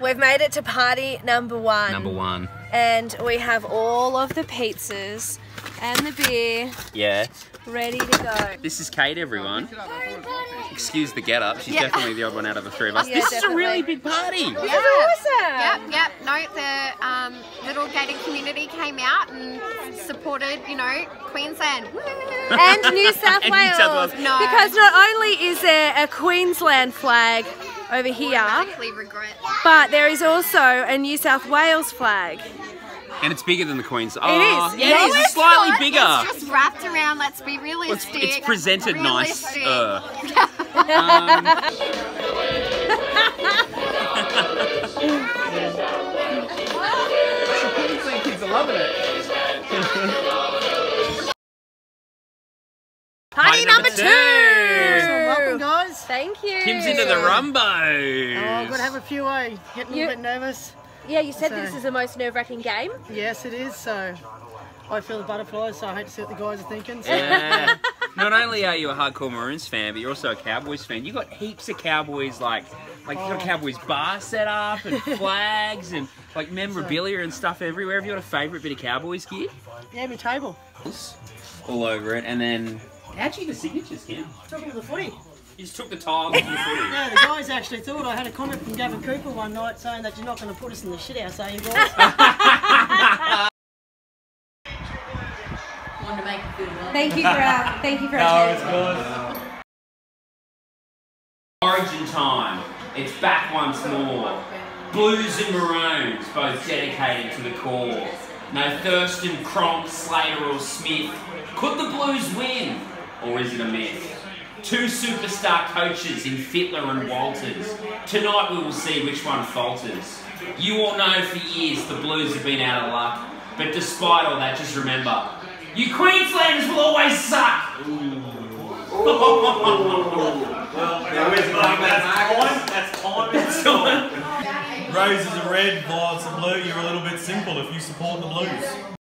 We've made it to party number one. Number one. And we have all of the pizzas and the beer. Yeah. Ready to go. This is Kate, everyone. Excuse the get up. She's definitely the odd one out of the three of us. Yeah, this is a really big party. Yeah. This is awesome. Yep, yep. No, the little gated community came out and supported, you know, Queensland. And New South Wales. New South Wales. No. Because not only is there a Queensland flag over here, but there is also a New South Wales flag. And it's bigger than the Queensland. Oh, it is. Yeah, no, it's slightly not. Bigger. It's just wrapped around, let's be realistic. Well, it's presented realistic. Nice. Queensland kids are loving it. Party number two. So welcome, guys. Thank you. Kim's into the rumbo. Oh, I've got to have a few, eh? Getting a little bit nervous. Yeah, you said this is the most nerve-wracking game. Yes, it is. So I feel the butterflies, so I hate to see what the guys are thinking. So. Yeah. Not only are you a hardcore Maroons fan, but you're also a Cowboys fan. You've got heaps of Cowboys, like you've got a Cowboys bar set up and flags and like memorabilia and stuff everywhere. Have you got a favourite bit of Cowboys gear? Yeah, my table. All over it. And then, how'd you get the signatures, Kim? Took them to the footy. You just took the tile off your footy. No, the guys actually thought. I had a comment from Gavin Cooper one night saying that you're not going to put us in the shithouse, are you guys? Thank you for our Origin time. It's back once more. Blues and Maroons, both dedicated to the core. No Thurston, Cronk, Slater or Smith. Could the Blues win? Or is it a myth? Two superstar coaches in Fittler and Walters. Tonight we will see which one falters. You all know for years the Blues have been out of luck. But despite all that, just remember, you Queenslanders will always suck! Ooh. Well, now where's Mark? That's time. That's time. Roses are red, violets are blue. You're a little bit simple if you support the Blues.